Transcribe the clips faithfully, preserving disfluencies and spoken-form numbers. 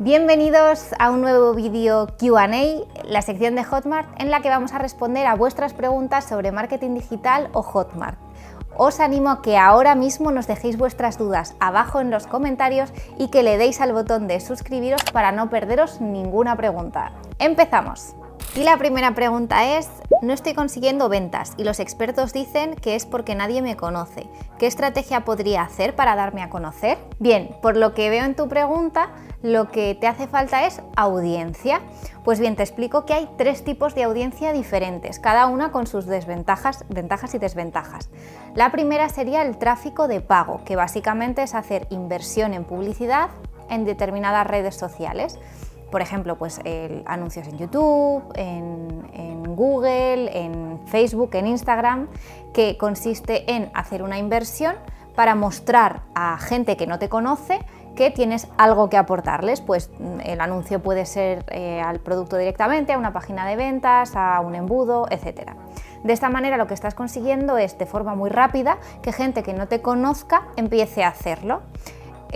Bienvenidos a un nuevo vídeo Q and A, la sección de Hotmart en la que vamos a responder a vuestras preguntas sobre marketing digital o Hotmart. Os animo a que ahora mismo nos dejéis vuestras dudas abajo en los comentarios y que le deis al botón de suscribiros para no perderos ninguna pregunta. ¡Empezamos! Y la primera pregunta es: no estoy consiguiendo ventas y los expertos dicen que es porque nadie me conoce. ¿Qué estrategia podría hacer para darme a conocer? Bien, por lo que veo en tu pregunta, lo que te hace falta es audiencia. Pues bien, te explico que hay tres tipos de audiencia diferentes, cada una con sus desventajas, ventajas y desventajas. La primera sería el tráfico de pago, que básicamente es hacer inversión en publicidad en determinadas redes sociales. Por ejemplo, pues, eh, anuncios en YouTube, en, en Google, en Facebook, en Instagram, que consiste en hacer una inversión para mostrar a gente que no te conoce que tienes algo que aportarles. Pues el anuncio puede ser eh, al producto directamente, a una página de ventas, a un embudo, etcétera. De esta manera lo que estás consiguiendo es, de forma muy rápida, que gente que no te conozca empiece a hacerlo.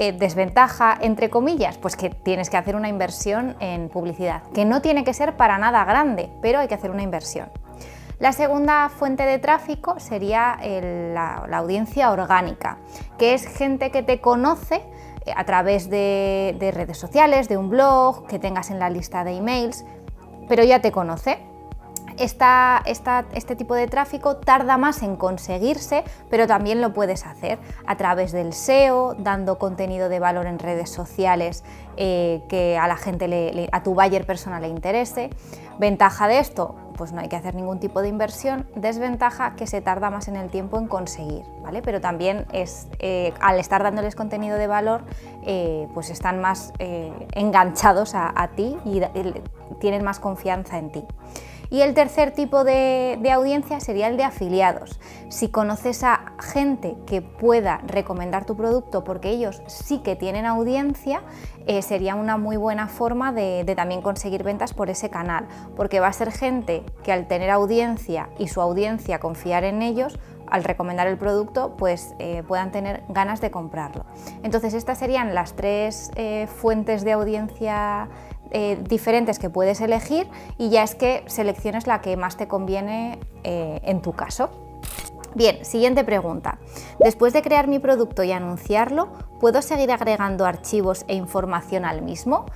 Eh, desventaja, entre comillas, pues que tienes que hacer una inversión en publicidad, que no tiene que ser para nada grande, pero hay que hacer una inversión. La segunda fuente de tráfico sería el, la, la audiencia orgánica, que es gente que te conoce a través de, de redes sociales, de un blog, que tengas en la lista de emails, pero ya te conoce. Esta, esta, este tipo de tráfico tarda más en conseguirse, pero también lo puedes hacer a través del S E O, dando contenido de valor en redes sociales eh, que a la gente, le, le, a tu buyer persona le interese. Ventaja de esto, pues no hay que hacer ningún tipo de inversión. Desventaja, que se tarda más en el tiempo en conseguir, ¿vale? Pero también es, eh, al estar dándoles contenido de valor, eh, pues están más eh, enganchados a, a ti y, y tienen más confianza en ti. Y el tercer tipo de, de audiencia sería el de afiliados. Si conoces a gente que pueda recomendar tu producto porque ellos sí que tienen audiencia, eh, sería una muy buena forma de, de también conseguir ventas por ese canal, porque va a ser gente que, al tener audiencia y su audiencia confiar en ellos, al recomendar el producto, pues eh, puedan tener ganas de comprarlo. Entonces estas serían las tres eh, fuentes de audiencia Eh, diferentes que puedes elegir, y ya es que selecciones la que más te conviene eh, en tu caso. Bien, siguiente pregunta. Después de crear mi producto y anunciarlo, ¿puedo seguir agregando archivos e información al mismo?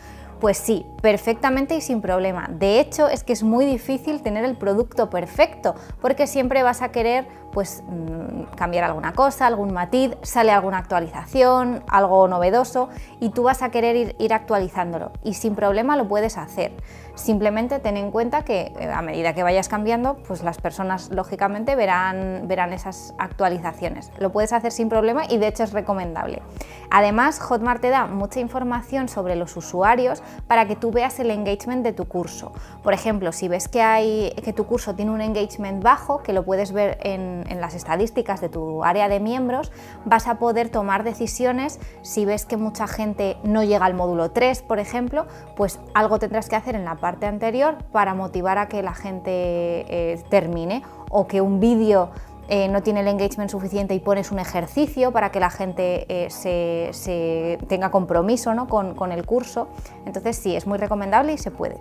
Pues sí, perfectamente y sin problema. De hecho, es que es muy difícil tener el producto perfecto, porque siempre vas a querer, pues, cambiar alguna cosa, algún matiz, sale alguna actualización, algo novedoso, y tú vas a querer ir, ir actualizándolo, y sin problema lo puedes hacer. Simplemente ten en cuenta que a medida que vayas cambiando, pues las personas lógicamente verán, verán esas actualizaciones. Lo puedes hacer sin problema y de hecho es recomendable. Además, Hotmart te da mucha información sobre los usuarios para que tú veas el engagement de tu curso. Por ejemplo, si ves que, hay, que tu curso tiene un engagement bajo, que lo puedes ver en, en las estadísticas de tu área de miembros, vas a poder tomar decisiones. Si ves que mucha gente no llega al módulo tres, por ejemplo, pues algo tendrás que hacer en la parte anterior para motivar a que la gente eh, termine, o que un vídeo Eh, no tiene el engagement suficiente y pones un ejercicio para que la gente eh, se, se tenga compromiso, ¿no?, con, con el curso. Entonces sí, es muy recomendable y se puede.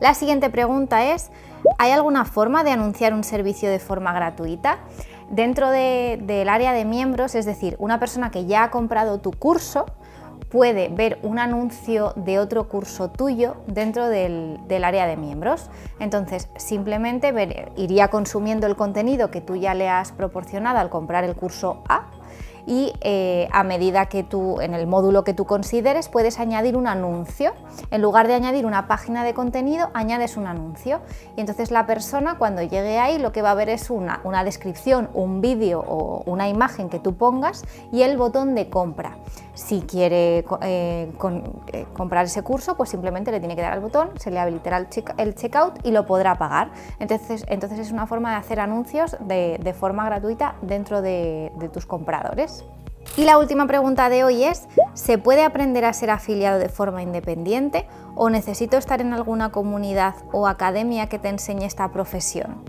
La siguiente pregunta es: ¿hay alguna forma de anunciar un servicio de forma gratuita? Dentro de, del área de miembros, es decir, una persona que ya ha comprado tu curso puede ver un anuncio de otro curso tuyo dentro del, del área de miembros. Entonces simplemente ver, iría consumiendo el contenido que tú ya le has proporcionado al comprar el curso A, y eh, a medida que tú, en el módulo que tú consideres, puedes añadir un anuncio. En lugar de añadir una página de contenido, añades un anuncio, y entonces la persona, cuando llegue ahí, lo que va a ver es una, una descripción, un vídeo o una imagen que tú pongas, y el botón de compra. Si quiere eh, con, eh, comprar ese curso, pues simplemente le tiene que dar al botón, se le habilitará el, check, el checkout y lo podrá pagar. Entonces, entonces es una forma de hacer anuncios de, de forma gratuita dentro de, de tus compradores. Y la última pregunta de hoy es: ¿se puede aprender a ser afiliado de forma independiente, o necesito estar en alguna comunidad o academia que te enseñe esta profesión?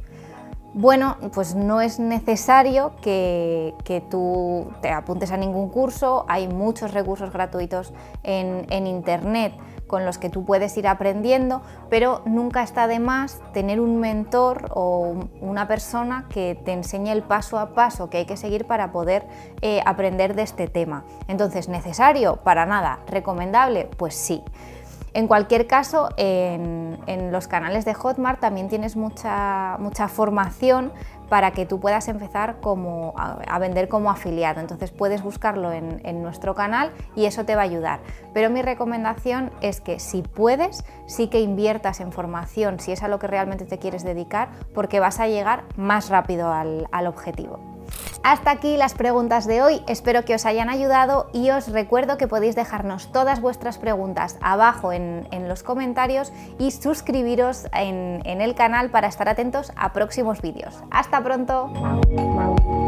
Bueno, pues no es necesario que, que tú te apuntes a ningún curso, hay muchos recursos gratuitos en, en internet con los que tú puedes ir aprendiendo, pero nunca está de más tener un mentor o una persona que te enseñe el paso a paso que hay que seguir para poder eh, aprender de este tema. Entonces, ¿necesario? Para nada. ¿Recomendable? Pues sí. En cualquier caso, en, en los canales de Hotmart también tienes mucha, mucha formación para que tú puedas empezar como a, a vender como afiliado. Entonces puedes buscarlo en, en nuestro canal y eso te va a ayudar. Pero mi recomendación es que si puedes, sí que inviertas en formación, si es a lo que realmente te quieres dedicar, porque vas a llegar más rápido al, al objetivo. Hasta aquí las preguntas de hoy, espero que os hayan ayudado y os recuerdo que podéis dejarnos todas vuestras preguntas abajo en, en los comentarios y suscribiros en, en el canal para estar atentos a próximos vídeos. ¡Hasta pronto!